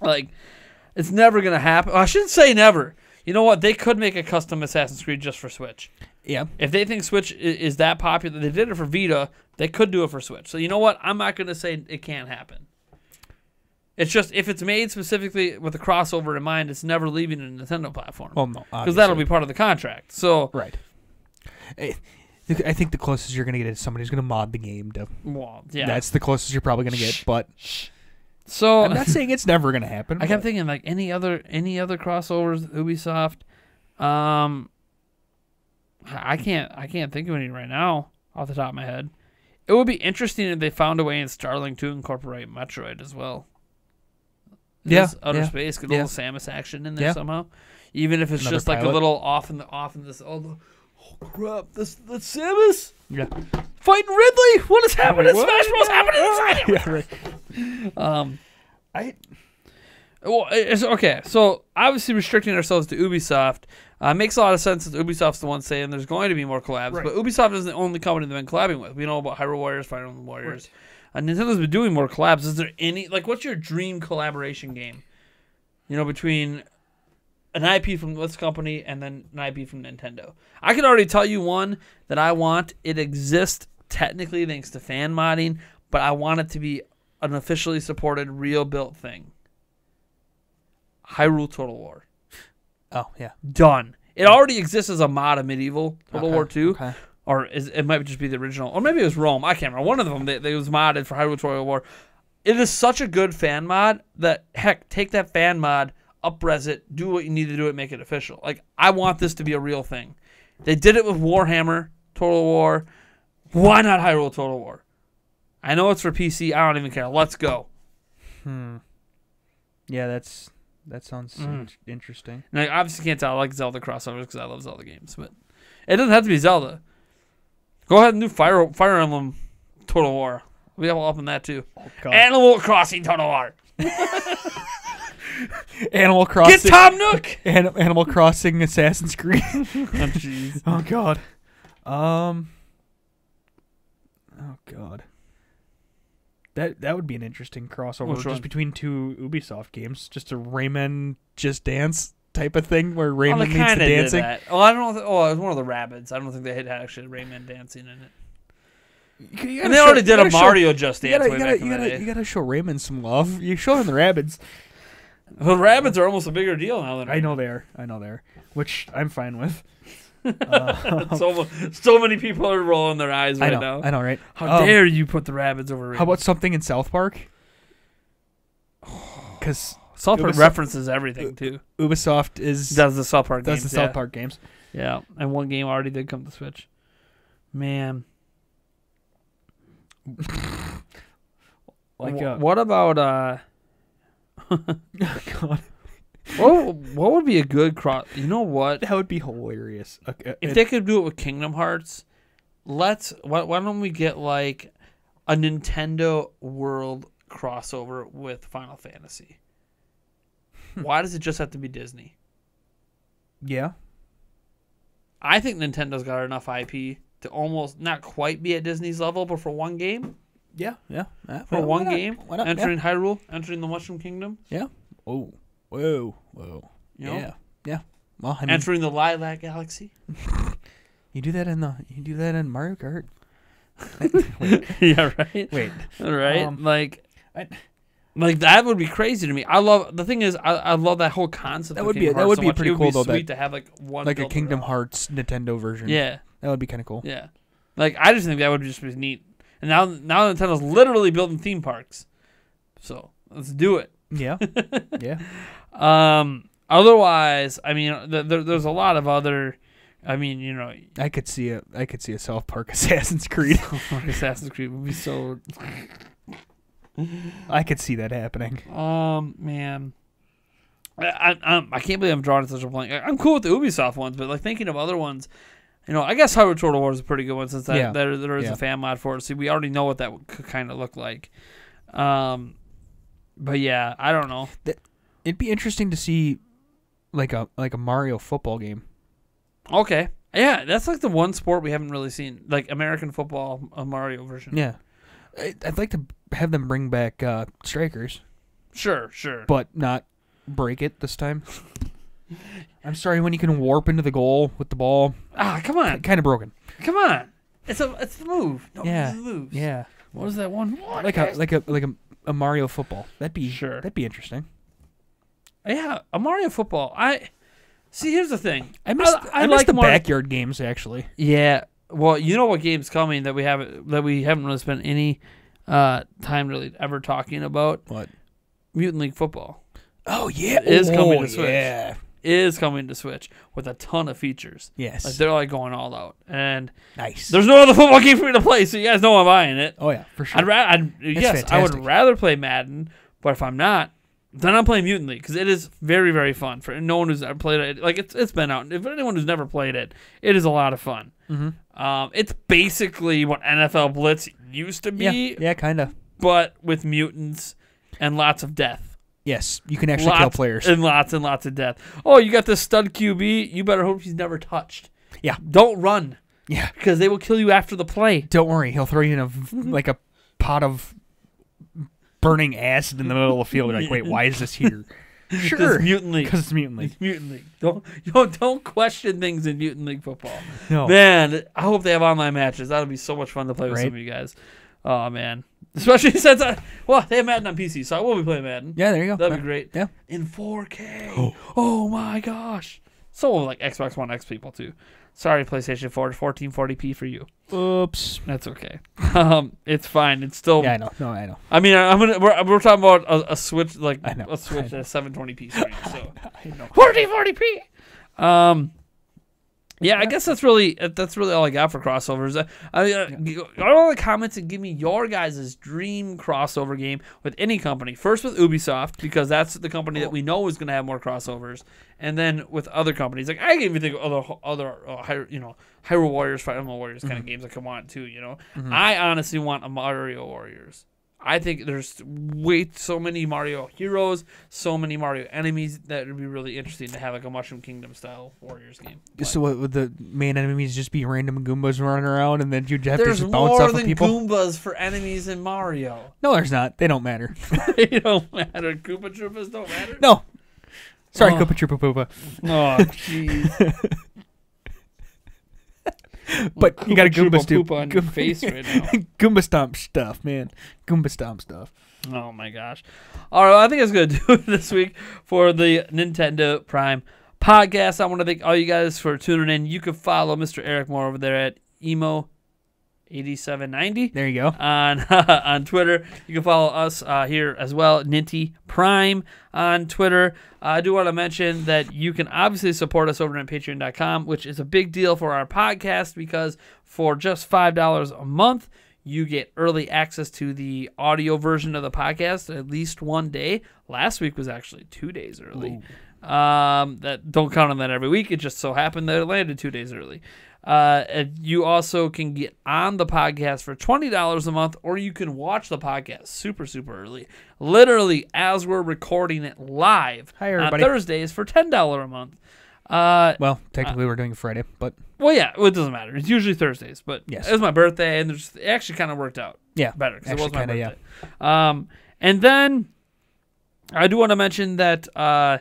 Like, it's never gonna happen. I shouldn't say never. You know what? They could make a custom Assassin's Creed just for Switch. Yeah. If they think Switch is that popular, they did it for Vita. They could do it for Switch. So you know what? I'm not gonna say it can't happen. It's just, if it's made specifically with a crossover in mind, it's never leaving a Nintendo platform. Well, no, because that'll be part of the contract. So right. I think the closest you're going to get is somebody's going to mod the game. That's the closest you're probably going to get. But so I'm not saying it's never going to happen. I kept thinking like any other crossovers with Ubisoft. I can't think of any right now off the top of my head. It would be interesting if they found a way in Starlink to incorporate Metroid as well. Outer space, get a little Samus action in there somehow. Even if it's just like a little off in this. Oh crap! That's Samus. Yeah. Fighting Ridley. What is happening? Smash Bros. Happening. Yeah, right. Well, it's okay. So obviously restricting ourselves to Ubisoft makes a lot of sense. Since Ubisoft's the one saying there's going to be more collabs, but Ubisoft isn't the only company they've been collabing with. We know about Hyrule Warriors, Fire Emblem Warriors. And Nintendo's been doing more collabs. Is there any, like, what's your dream collaboration game? You know, between an IP from this company and then an IP from Nintendo. I can already tell you one that I want. It exists technically thanks to fan modding, but I want it to be an officially supported, real built thing. Hyrule Total War. Oh, yeah. Done. It already exists as a mod of Medieval Total War 2. Okay. Or it might just be the original. Or maybe it was Rome. I can't remember. One of them that was modded for Hyrule Total War. It is such a good fan mod that, heck, take that fan mod, up-res it, do what you need to do it, make it official. Like, I want this to be a real thing. They did it with Warhammer Total War. Why not Hyrule Total War? I know it's for PC. I don't even care. Let's go. Yeah, that sounds interesting. And I obviously can't tell. I like Zelda crossovers because I love Zelda games. But it doesn't have to be Zelda. Go ahead and do Fire Emblem Total War. We'll be all up in that too. Oh, Animal Crossing Total War. Animal Crossing. Get Tom Nook. Animal Crossing Assassin's Creed. Oh jeez. Oh god. Oh god. That would be an interesting crossover just between two Ubisoft games. Just a Rayman Just Dance type of thing where Rayman leads to dancing. Oh, I don't know. Oh, it was one of the Rabbids. I don't think they had actually Rayman dancing in it. And they already did a Mario Just Dance way back in the day. You gotta show Rayman some love. You show him the Rabbids. Well, Rabbids are almost a bigger deal now than I know they are. I know they are, which I'm fine with. So many people are rolling their eyes right now. I know, right? How dare you put the Rabbids over Rabbids? How about something in South Park? Because South Park references everything too. Ubisoft does the South Park games. Yeah, and one game already did come to Switch. Man. What about oh, God. What would be a good cross? You know what? That would be hilarious. Okay. If they could do it with Kingdom Hearts, why don't we get like a Nintendo World crossover with Final Fantasy? Why does it just have to be Disney? Yeah. I think Nintendo's got enough IP to almost not quite be at Disney's level, but for one game. For one game, why not? Entering Hyrule, entering the Mushroom Kingdom. Yeah. Oh, whoa, whoa. You know? Yeah, yeah. Well, I mean, entering the Lilac Galaxy. You do that in Mario Kart. Yeah. Right. Wait. Right. Like that would be crazy to me. I love that whole concept. That would be pretty cool, though. It would be sweet to have like one like a Kingdom Hearts Nintendo version. Yeah. That would be kind of cool. Yeah. Like I just think that would just be neat. And now Nintendo's literally building theme parks, so let's do it. Yeah, yeah. Otherwise, I mean, there's a lot of other. I mean, you know, I could see a South Park Assassin's Creed. Assassin's Creed would be so. I could see that happening. Man, I can't believe I'm drawing such a blank. I'm cool with the Ubisoft ones, but like thinking of other ones. You know, I guess Hyrule Total War is a pretty good one since there is a fan mod for it. See, we already know what that could kind of look like. But yeah, I don't know. It'd be interesting to see like a Mario football game. Okay. Yeah, that's like the one sport we haven't really seen. Like American football, a Mario version. Yeah. I'd like to have them bring back Strikers. Sure, sure. But not break it this time. I'm sorry when you can warp into the goal with the ball. Ah, come on. Kind of broken. Come on. It's the move. No, it's the move. Yeah. What was that one? Like a Mario football. That'd be interesting. Yeah, a Mario football. See, here's the thing. I miss the backyard games actually. Yeah. Well, you know what game's coming that we haven't really spent any time really ever talking about? What? Mutant League football. Oh yeah. It is coming to Switch. Yeah. is coming to Switch with a ton of features. Yes. Like, they're like going all out. And nice. There's no other football game for me to play, so you guys know I'm buying it. Oh, yeah, for sure. Yes, I would rather play Madden, but if I'm not, then I'm playing Mutant League because it is very, very fun. For no one who's ever played it, like it's been out. If anyone who's never played it, it is a lot of fun. Mm-hmm. It's basically what NFL Blitz used to be. Yeah, kind of. But with mutants and lots of death. Yes, you can actually kill players. And lots of death. Oh, you got this stud QB. You better hope he's never touched. Yeah. Don't run. Yeah. Because they will kill you after the play. Don't worry. He'll throw you in a pot of burning acid in the middle of the field. You're like, wait, why is this here? Sure. Because it's Mutant League. It's Mutant League. Don't question things in Mutant League football. No. Man, I hope they have online matches. That'll be so much fun to play with some of you guys. Oh, man. Especially since they have Madden on PC, so I will be playing Madden. Yeah, there you go. That'd be great. Yeah. In 4K. Oh, my gosh. So will like Xbox One X people, too. Sorry, PlayStation 4, 1440p for you. Oops. That's okay. It's fine. It's still... Yeah, I know. No, I know. I mean, we're talking about a Switch, like a Switch that's 720p screen, so... I know. 1440p! Yeah, I guess that's really all I got for crossovers. Go all the comments and give me your guys' dream crossover game with any company. First with Ubisoft, because that's the company that we know is going to have more crossovers, and then with other companies. Like, I can even think of Hyrule Warriors, Fire Emblem Warriors kind of games I could want too. You know, I honestly want a Mario Warriors. I think there's so many Mario heroes, so many Mario enemies that would be really interesting to have like a Mushroom Kingdom style Warriors game. But so what, would the main enemies just be random Goombas running around, and then you'd have to just bounce off of people? There's more than Goombas for enemies in Mario. No, there's not. They don't matter. They don't matter. Koopa Troopas don't matter? No. Sorry, Koopa Troopa Poopa. Oh, jeez. But Koopa, you got a Goomba face right now. Goomba stomp stuff, man. Goomba stomp stuff. Oh my gosh! All right, well, I think that's gonna do it this week for the Nintendo Prime podcast. I want to thank all you guys for tuning in. You can follow Mr. Eric Moore over there at emo8790. There you go on Twitter. You can follow us here as well, Ninty Prime on Twitter. I do want to mention that you can obviously support us over at Patreon.com, which is a big deal for our podcast because for just $5 a month, you get early access to the audio version of the podcast at least one day. Last week was actually 2 days early. Ooh. That don't count on that every week. It just so happened that it landed 2 days early. And you also can get on the podcast for $20 a month, or you can watch the podcast super, super early, literally as we're recording it live on Thursdays for $10 a month. Well, technically we're doing it Friday, but... Well, yeah, it doesn't matter. It's usually Thursdays, but yes. It was my birthday, and it actually kind of worked out better because it was my birthday. Yeah. And then I do want to mention that...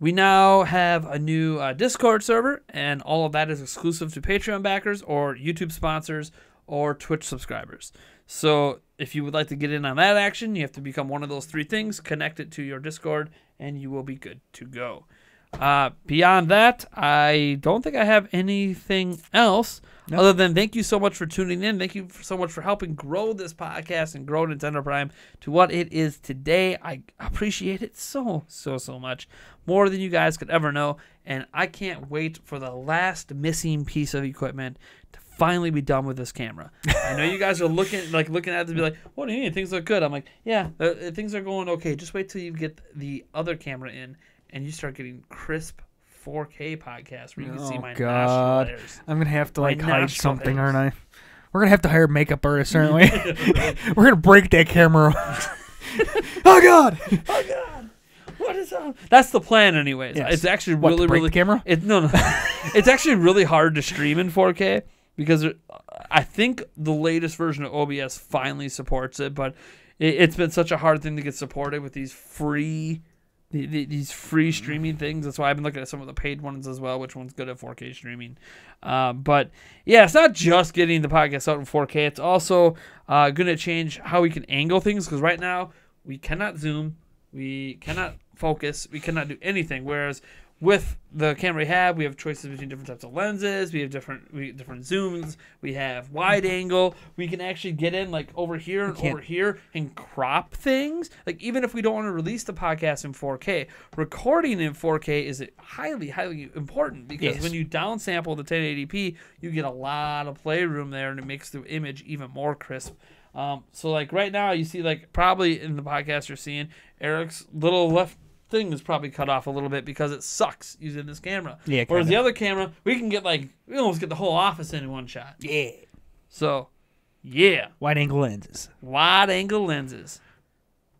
We now have a new Discord server, and all of that is exclusive to Patreon backers or YouTube sponsors or Twitch subscribers. So if you would like to get in on that action, you have to become one of those three things, connect it to your Discord, and you will be good to go. Beyond that, I don't think I have anything else other than thank you so much for tuning in. Thank you so much for helping grow this podcast and grow Nintendo Prime to what it is today. I appreciate it so, so, so much. More than you guys could ever know. And I can't wait for the last missing piece of equipment to finally be done with this camera. I know you guys are looking at it and be like, what do you mean? Things look good. I'm like, yeah, things are going okay. Just wait till you get the other camera in and you start getting crisp 4K podcasts where you can see my nostril layers. I'm going to have to hide something, aren't I? We're going to have to hire makeup artists, aren't we? We're going to break that camera. Oh, God. Oh, God. What is up? That's the plan anyways. Yes. It's actually really camera? It's actually really hard to stream in 4K because I think the latest version of OBS finally supports it, but it's been such a hard thing to get supported with these free streaming things. That's why I've been looking at some of the paid ones as well, which one's good at 4K streaming. But yeah, it's not just getting the podcast out in 4K. It's also going to change how we can angle things because right now we cannot zoom. We cannot focus. We cannot do anything. Whereas with the camera we have, we have choices between different types of lenses. We have different zooms. We have wide angle. We can actually get in like over here and over here and crop things. Like even if we don't want to release the podcast in 4K, recording in 4K is highly, highly important because when you downsample to 1080p, you get a lot of playroom there, and it makes the image even more crisp. So like right now, you see like probably in the podcast you're seeing Eric's little left thing is probably cut off a little bit because it sucks using this camera. Yeah, whereas the other camera, we can get like, we almost get the whole office in one shot. Yeah. So, yeah. Wide angle lenses. Wide angle lenses.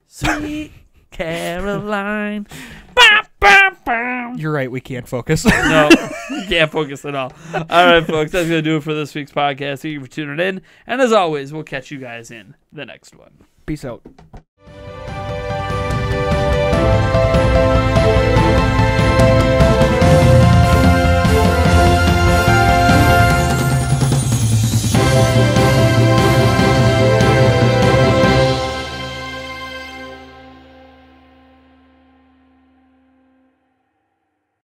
Sweet Caroline. Bop, bop, bop. You're right, we can't focus. No, we can't focus at all. All right, folks, that's going to do it for this week's podcast. Thank you for tuning in. And as always, we'll catch you guys in the next one. Peace out.